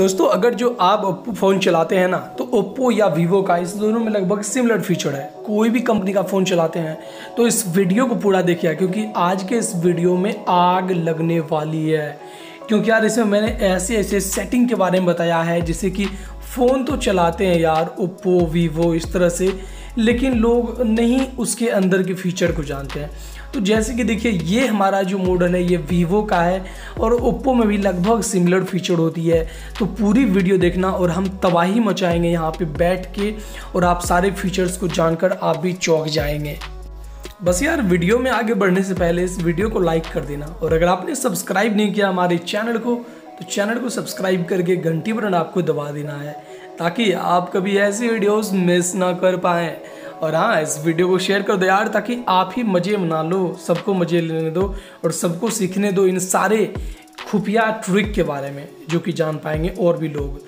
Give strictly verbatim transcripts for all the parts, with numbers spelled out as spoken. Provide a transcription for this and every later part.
दोस्तों अगर जो आप ओप्पो फ़ोन चलाते हैं ना तो ओप्पो या वीवो का इस दोनों में लगभग सिमिलर फीचर है। कोई भी कंपनी का फ़ोन चलाते हैं तो इस वीडियो को पूरा देखिए क्योंकि आज के इस वीडियो में आग लगने वाली है। क्योंकि यार इसमें मैंने ऐसे ऐसे सेटिंग के बारे में बताया है जैसे कि फ़ोन तो चलाते हैं यार ओप्पो वीवो इस तरह से, लेकिन लोग नहीं उसके अंदर के फीचर को जानते हैं। तो जैसे कि देखिए ये हमारा जो मॉडल है ये वीवो का है और ओप्पो में भी लगभग सिमिलर फीचर होती है। तो पूरी वीडियो देखना और हम तबाही मचाएंगे यहाँ पे बैठ के और आप सारे फीचर्स को जानकर आप भी चौंक जाएंगे। बस यार वीडियो में आगे बढ़ने से पहले इस वीडियो को लाइक कर देना और अगर आपने सब्सक्राइब नहीं किया हमारे चैनल को तो चैनल को सब्सक्राइब करके घंटी बटन आपको दबा देना है ताकि आप कभी ऐसी वीडियोस मिस ना कर पाएँ। और हाँ इस वीडियो को शेयर कर दो यार ताकि आप ही मज़े मना लो, सबको मज़े लेने दो और सबको सीखने दो इन सारे खुफिया ट्रिक के बारे में जो कि जान पाएंगे और भी लोग।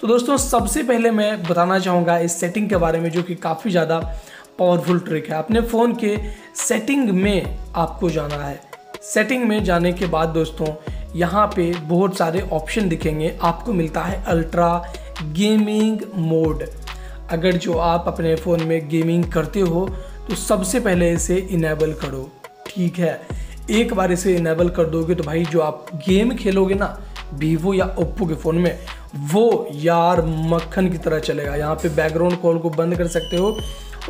तो दोस्तों सबसे पहले मैं बताना चाहूँगा इस सेटिंग के बारे में जो कि काफ़ी ज़्यादा पावरफुल ट्रिक है। अपने फ़ोन के सेटिंग में आपको जाना है। सेटिंग में जाने के बाद दोस्तों यहाँ पे बहुत सारे ऑप्शन दिखेंगे, आपको मिलता है अल्ट्रा गेमिंग मोड। अगर जो आप अपने फ़ोन में गेमिंग करते हो तो सबसे पहले इसे इनेबल करो, ठीक है। एक बार इसे इनेबल कर दोगे तो भाई जो आप गेम खेलोगे ना वीवो या ओप्पो के फ़ोन में वो यार मक्खन की तरह चलेगा। यहाँ पे बैकग्राउंड कॉल को बंद कर सकते हो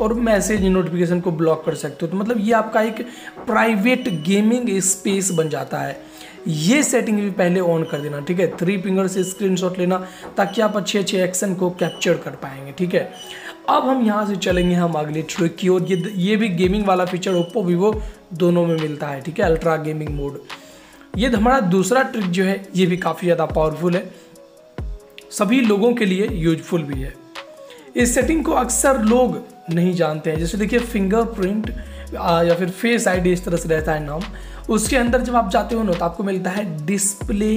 और मैसेज नोटिफिकेशन को ब्लॉक कर सकते हो। तो मतलब ये आपका एक प्राइवेट गेमिंग स्पेस बन जाता है। ये सेटिंग भी पहले ऑन कर देना, ठीक है। थ्री फिंगर से स्क्रीनशॉट लेना ताकि आप अच्छे अच्छे एक्शन को कैप्चर कर पाएंगे, ठीक है। अब हम यहाँ से चलेंगे हम अगले ट्रिक की ओर। ये ये भी गेमिंग वाला फीचर ओप्पो वीवो दोनों में मिलता है, ठीक है, अल्ट्रा गेमिंग मोड। ये हमारा दूसरा ट्रिक जो है ये भी काफ़ी ज़्यादा पावरफुल है, सभी लोगों के लिए यूजफुल भी है। इस सेटिंग को अक्सर लोग नहीं जानते हैं। जैसे देखिए फिंगरप्रिंट या फिर फेस आईडी इस तरह से रहता है नाम, उसके अंदर जब आप जाते हो ना तो आपको मिलता है डिस्प्ले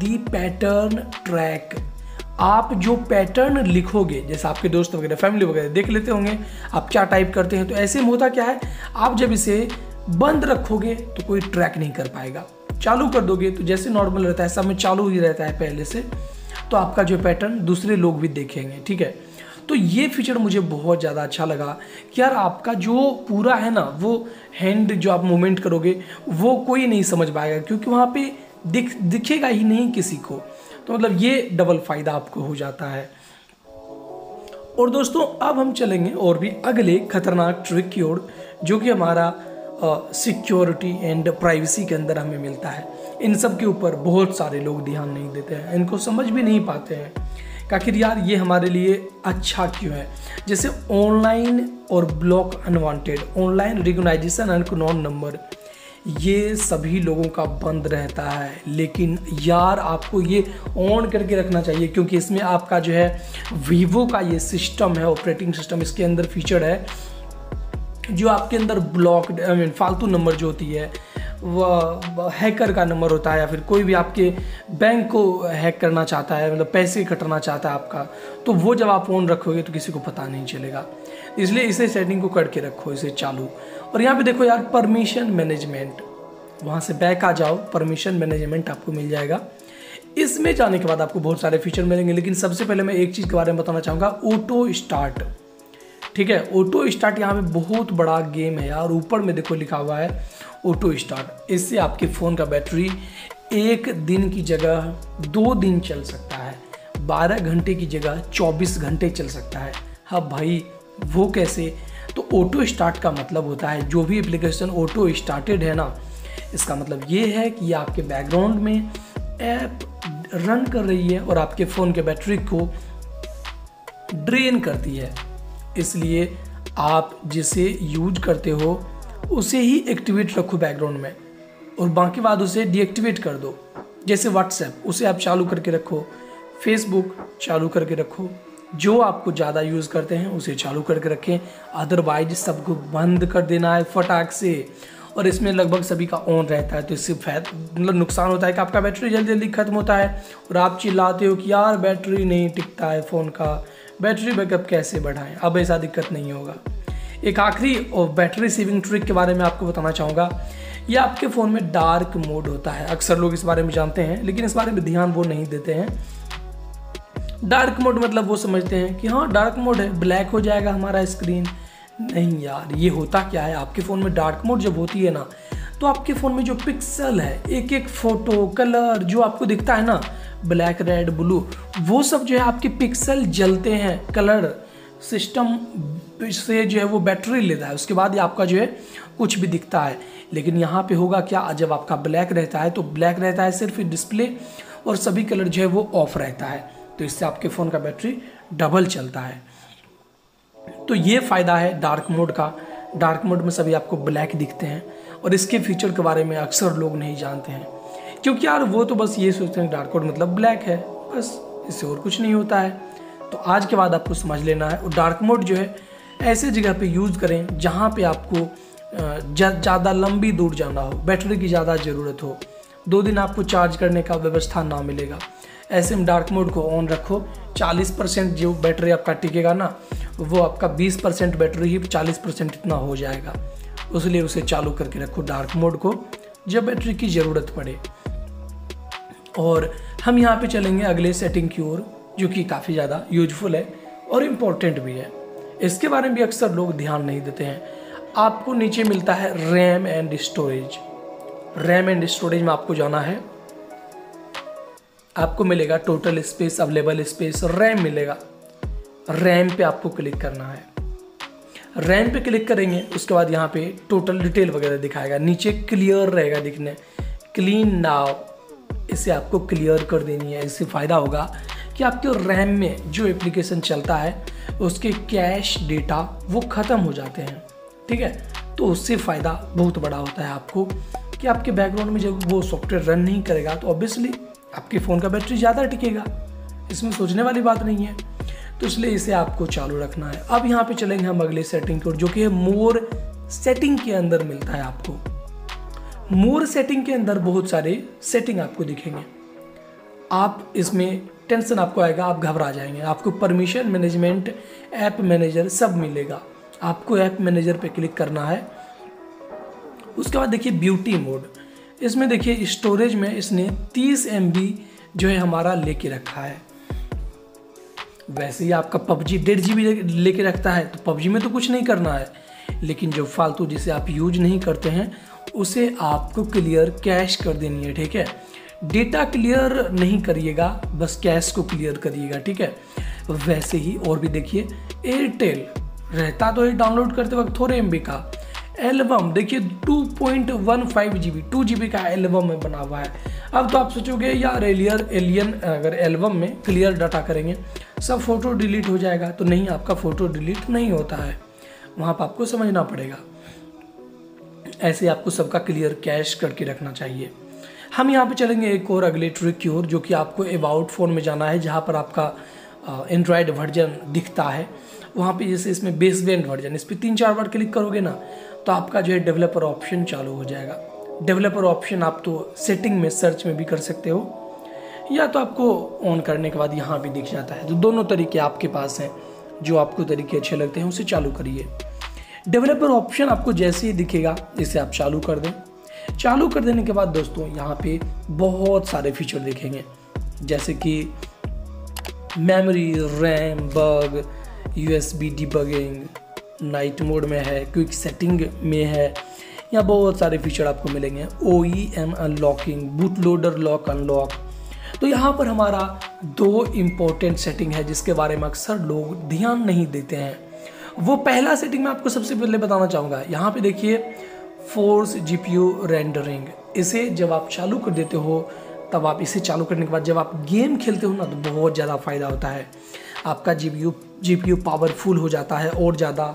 दी पैटर्न ट्रैक। आप जो पैटर्न लिखोगे जैसे आपके दोस्त वगैरह फैमिली वगैरह देख लेते होंगे आप क्या टाइप करते हैं, तो ऐसे में होता क्या है आप जब इसे बंद रखोगे तो कोई ट्रैक नहीं कर पाएगा। चालू कर दोगे तो जैसे नॉर्मल रहता है, सब में चालू ही रहता है पहले से, तो आपका जो पैटर्न दूसरे लोग भी देखेंगे, ठीक है। तो ये फीचर मुझे बहुत ज़्यादा अच्छा लगा कि यार आपका जो पूरा है ना वो हैंड जो आप मूवमेंट करोगे वो कोई नहीं समझ पाएगा क्योंकि वहाँ पे दिख दिखेगा ही नहीं किसी को। तो मतलब ये डबल फ़ायदा आपको हो जाता है। और दोस्तों अब हम चलेंगे और भी अगले खतरनाक ट्रिक की ओर जो कि हमारा सिक्योरिटी एंड प्राइवेसी के अंदर हमें मिलता है। इन सब के ऊपर बहुत सारे लोग ध्यान नहीं देते हैं, इनको समझ भी नहीं पाते हैं आखिर यार ये हमारे लिए अच्छा क्यों है। जैसे ऑनलाइन और block unwanted, online recognition and non number, ये सभी लोगों का बंद रहता है लेकिन यार आपको ये ऑन करके रखना चाहिए क्योंकि इसमें आपका जो है वीवो का ये सिस्टम है ऑपरेटिंग सिस्टम, इसके अंदर फीचर है जो आपके अंदर ब्लॉक्ड आई मीन फालतू नंबर जो होती है वह हैकर का नंबर होता है या फिर कोई भी आपके बैंक को हैक करना चाहता है, मतलब पैसे कटना चाहता है आपका, तो वो जब आप ऑन रखोगे तो किसी को पता नहीं चलेगा। इसलिए इसे सेटिंग को करके रखो, इसे चालू। और यहाँ पे देखो यार परमिशन मैनेजमेंट, वहाँ से बैक आ जाओ, परमिशन मैनेजमेंट आपको मिल जाएगा। इसमें जाने के बाद आपको बहुत सारे फीचर मिलेंगे लेकिन सबसे पहले मैं एक चीज़ के बारे में बताना चाहूँगा, ऑटो स्टार्ट, ठीक है। ऑटो स्टार्ट यहाँ पे बहुत बड़ा गेम है यार, ऊपर में देखो लिखा हुआ है ऑटो स्टार्ट। इससे आपके फ़ोन का बैटरी एक दिन की जगह दो दिन चल सकता है, बारह घंटे की जगह चौबीस घंटे चल सकता है। हाँ भाई वो कैसे, तो ऑटो स्टार्ट का मतलब होता है जो भी एप्लीकेशन ऑटो स्टार्टेड है ना इसका मतलब ये है कि ये आपके बैकग्राउंड में ऐप रन कर रही है और आपके फ़ोन के बैटरी को ड्रेन करती है। इसलिए आप जिसे यूज करते हो उसे ही एक्टिवेट रखो बैकग्राउंड में और बाकी बाद उसे डीएक्टिवेट कर दो। जैसे व्हाट्सएप उसे आप चालू करके रखो, फेसबुक चालू करके रखो, जो आपको ज़्यादा यूज़ करते हैं उसे चालू करके रखें, अदरवाइज सबको बंद कर देना है फटाक से। और इसमें लगभग सभी का ऑन रहता है तो इससे मतलब नुकसान होता है कि आपका बैटरी जल्दी जल्दी ख़त्म होता है और आप चिल्लाते हो कि यार बैटरी नहीं टिकता है फ़ोन का, बैटरी बैकअप कैसे बढ़ाएं। अब ऐसा दिक्कत नहीं होगा। एक आखिरी और बैटरी सेविंग ट्रिक के बारे में आपको बताना चाहूँगा, ये आपके फ़ोन में डार्क मोड होता है। अक्सर लोग इस बारे में जानते हैं लेकिन इस बारे में ध्यान वो नहीं देते हैं। डार्क मोड मतलब वो समझते हैं कि हाँ डार्क मोड है, ब्लैक हो जाएगा हमारा स्क्रीन। नहीं यार, ये होता क्या है, आपके फ़ोन में डार्क मोड जब होती है ना तो आपके फ़ोन में जो पिक्सल है, एक एक फ़ोटो कलर जो आपको दिखता है ना, ब्लैक रेड ब्लू, वो सब जो है आपके पिक्सल जलते हैं, कलर सिस्टम से जो है वो बैटरी लेता है, उसके बाद आपका जो है कुछ भी दिखता है। लेकिन यहाँ पे होगा क्या, जब आपका ब्लैक रहता है तो ब्लैक रहता है सिर्फ डिस्प्ले और सभी कलर जो है वो ऑफ रहता है, तो इससे आपके फ़ोन का बैटरी डबल चलता है। तो ये फ़ायदा है डार्क मोड का। डार्क मोड में सभी आपको ब्लैक दिखते हैं और इसके फीचर के बारे में अक्सर लोग नहीं जानते हैं, क्योंकि यार वो तो बस ये सोचते हैं डार्क मोड मतलब ब्लैक है, बस इससे और कुछ नहीं होता है। तो आज के बाद आपको समझ लेना है, और डार्क मोड जो है ऐसे जगह पे यूज़ करें जहाँ पे आपको ज़्यादा लंबी दूर जाना हो, बैटरी की ज़्यादा ज़रूरत हो, दो दिन आपको चार्ज करने का व्यवस्था ना मिलेगा, ऐसे में डार्क मोड को ऑन रखो। चालीस परसेंट जो बैटरी आपका टिकेगा ना, वो आपका बीस परसेंट बैटरी ही चालीस परसेंट इतना हो जाएगा, इसलिए उसे चालू करके रखो डार्क मोड को जब बैटरी की ज़रूरत पड़े। और हम यहाँ पे चलेंगे अगले सेटिंग की ओर, जो कि काफ़ी ज़्यादा यूजफुल है और इम्पोर्टेंट भी है, इसके बारे में भी अक्सर लोग ध्यान नहीं देते हैं। आपको नीचे मिलता है RAM and storage. RAM and storage में आपको जाना है, आपको मिलेगा total space, available space, RAM मिलेगा, रैम पे आपको क्लिक करना है। रैम पे क्लिक करेंगे, उसके बाद यहाँ पे टोटल डिटेल वगैरह दिखाएगा, नीचे क्लियर रहेगा दिखने, क्लीन नाउ, इसे आपको क्लियर कर देनी है। इससे फ़ायदा होगा कि आपके रैम में जो एप्लीकेशन चलता है उसके कैश डेटा वो ख़त्म हो जाते हैं, ठीक है, तो उससे फ़ायदा बहुत बड़ा होता है आपको, कि आपके बैकग्राउंड में जब वो सॉफ्टवेयर रन नहीं करेगा तो ऑब्वियसली आपके फ़ोन का बैटरी ज़्यादा टिकेगा, इसमें सोचने वाली बात नहीं है, तो इसलिए इसे आपको चालू रखना है। अब यहाँ पे चलेंगे हम अगले सेटिंग को, जो कि मोर सेटिंग के अंदर मिलता है आपको। मोर सेटिंग के अंदर बहुत सारे सेटिंग आपको दिखेंगे, आप इसमें टेंशन आपको आएगा, आप घबरा जाएंगे, आपको परमिशन मैनेजमेंट, ऐप मैनेजर सब मिलेगा, आपको ऐप मैनेजर पे क्लिक करना है। उसके बाद देखिए ब्यूटी मोड, इसमें देखिए स्टोरेज में इसने तीस एम बी जो है हमारा लेके रखा है। वैसे ही आपका पबजी डेढ़ जी बी लेके रखता है, तो पबजी में तो कुछ नहीं करना है, लेकिन जो फालतू जिसे आप यूज नहीं करते हैं उसे आपको क्लियर कैश कर देनी है, ठीक है, डेटा क्लियर नहीं करिएगा, बस कैश को क्लियर करिएगा, ठीक है। वैसे ही और भी देखिए एयरटेल रहता तो ये डाउनलोड करते वक्त थोड़े एम बी का, एल्बम देखिए two point one five GB two, टू जी बी का एल्बम में बना हुआ है। अब तो आप सोचोगे यार एलियर एलियन अगर एल्बम में क्लियर डाटा करेंगे सब फ़ोटो डिलीट हो जाएगा, तो नहीं, आपका फ़ोटो डिलीट नहीं होता है, वहाँ पर आपको समझना पड़ेगा। ऐसे आपको सबका क्लियर कैश करके रखना चाहिए। हम यहाँ पे चलेंगे एक और अगले ट्रिक की ओर, जो कि आपको अबाउट फ़ोन में जाना है, जहाँ पर आपका एंड्रॉयड वर्जन दिखता है, वहाँ पे जैसे इसमें बेसबैंड वर्जन, इस पर तीन चार बार क्लिक करोगे ना तो आपका जो है डेवलपर ऑप्शन चालू हो जाएगा। डेवलपर ऑप्शन आप तो सेटिंग में, सर्च में भी कर सकते हो, या तो आपको ऑन करने के बाद यहाँ भी दिख जाता है, तो दोनों तरीके आपके पास हैं, जो आपको तरीके अच्छे लगते हैं उसे चालू करिए। डेवलपर ऑप्शन आपको जैसे ही दिखेगा इसे आप चालू कर दें। चालू कर देने के बाद दोस्तों यहाँ पे बहुत सारे फीचर देखेंगे, जैसे कि memory, RAM, bug, USB debugging, night mode में है, क्विक सेटिंग में है, यहाँ बहुत सारे फीचर आपको मिलेंगे, OEM unlocking, boot loader lock unlock. तो यहाँ पर हमारा दो इम्पोर्टेंट सेटिंग है जिसके बारे में अक्सर लोग ध्यान नहीं देते हैं। वो पहला सेटिंग मैं आपको सबसे पहले बताना चाहूँगा, यहाँ पर देखिए फोर्स जीपीयू रेंडरिंग, इसे जब आप चालू कर देते हो, तब आप इसे चालू करने के बाद जब आप गेम खेलते हो ना तो बहुत ज़्यादा फ़ायदा होता है, आपका जीपीयू जीपीयू पावरफुल हो जाता है और ज़्यादा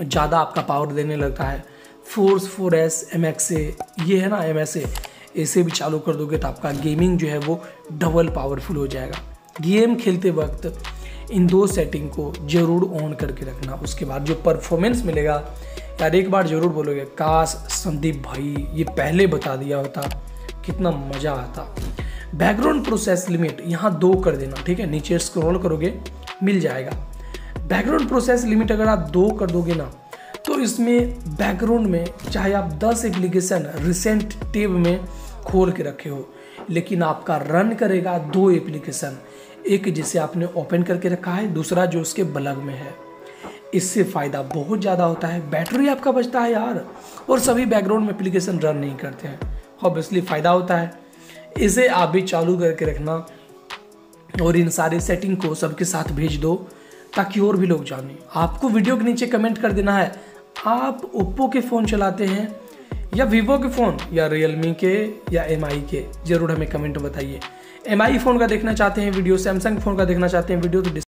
ज़्यादा आपका पावर देने लगता है। Force four S M X A ये है ना, एम एस ए, इसे भी चालू कर दोगे तो आपका गेमिंग जो है वो डबल पावरफुल हो जाएगा। गेम खेलते वक्त इन दो सेटिंग को ज़रूर ऑन करके रखना। उसके बाद जो परफॉर्मेंस मिलेगा यार, एक बार ज़रूर बोलोगे काश संदीप भाई ये पहले बता दिया होता, कितना मज़ा आता। बैकग्राउंड प्रोसेस लिमिट यहाँ दो कर देना, ठीक है, नीचे स्क्रॉल करोगे मिल जाएगा। बैकग्राउंड प्रोसेस लिमिट अगर आप दो कर दोगे ना तो इसमें बैकग्राउंड में चाहे आप दस एप्लीकेशन रिसेंट टैब में खोल के रखे हो, लेकिन आपका रन करेगा दो एप्लीकेशन, एक जिसे आपने ओपन करके रखा है, दूसरा जो उसके बगल में है। इससे फ़ायदा बहुत ज़्यादा होता है, बैटरी आपका बचता है यार, और सभी बैकग्राउंड में एप्लीकेशन रन नहीं करते हैं, ऑब्वियसली फ़ायदा होता है। इसे आप भी चालू करके रखना और इन सारी सेटिंग को सबके साथ भेज दो ताकि और भी लोग जाने। आपको वीडियो के नीचे कमेंट कर देना है आप ओप्पो के फ़ोन चलाते हैं या वीवो के फ़ोन या रियलमी के या एमआई के, ज़रूर हमें कमेंट बताइए। एमआई फ़ोन का देखना चाहते हैं वीडियो, सैमसंग फ़ोन का देखना चाहते हैं वीडियो, तो